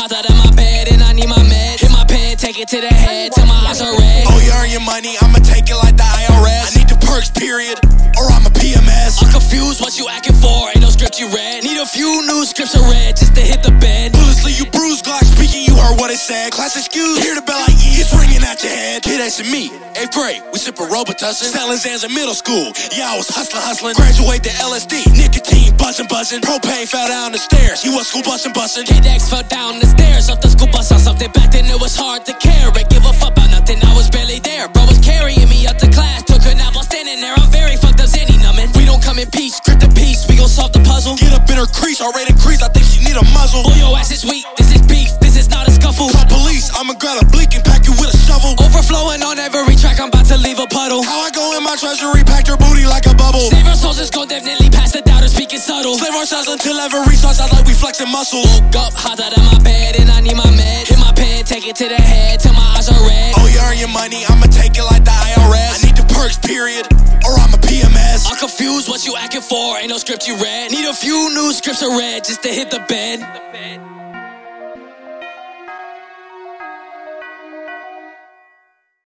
Popped out of my bed and I need my meds. Hit my pen, take it to the head till my eyes are red. Oh, you earn your money, I'ma take it like the IRS. I need the perks, period, or I'm a PMS. I'm confused what you acting for, ain't no script you read. Need a few new scripts I read just to hit the bed. Bulletsly, you bruised Glock, speaking, you heard what it said. Class excuse, hear the bell like E, it's ringing out your head. KIDX and me, eighth grade, we sippin' Robitussin. Selling Zans in middle school, yeah, I was hustling. Graduate to LSD, nicotine, buzzin'. Propane fell down the stairs, he was school bussin'. KIDX fell down the stairs, off the school bus, saw something back then, it was hard to care. I give a fuck about nothing, I was barely there. Bro was carrying me up to class, took a nap while standing there. I'm very fucked up, Zanny numbin'. We don't come in peace, script a piece, we gon' solve the puzzle. Get up in her crease, already crease, I think she need a muzzle. Boy, your ass is weak, this is beef, this is not a scuffle. Call police, I'ma grab a bleak and pack you with a shovel. Overflowing on every track, I'm about to leave a puddle. How I go in my treasury, packed her booty like a bubble. Save our soldiers, gon' definitely pass the doubters, speaking subtle. Slave our shots until every shot's out like we flexing muscle. Woke up, hot out of my bed, and I need my meds. Hit my pen, take it to the head till my eyes are red. Oh, you earn your money, I'ma take it like the IRS. I need the perks, period, or I'm a PMS. I'm confused what you acting for, ain't no script you read. Need a few new scripts I read just to hit the bed.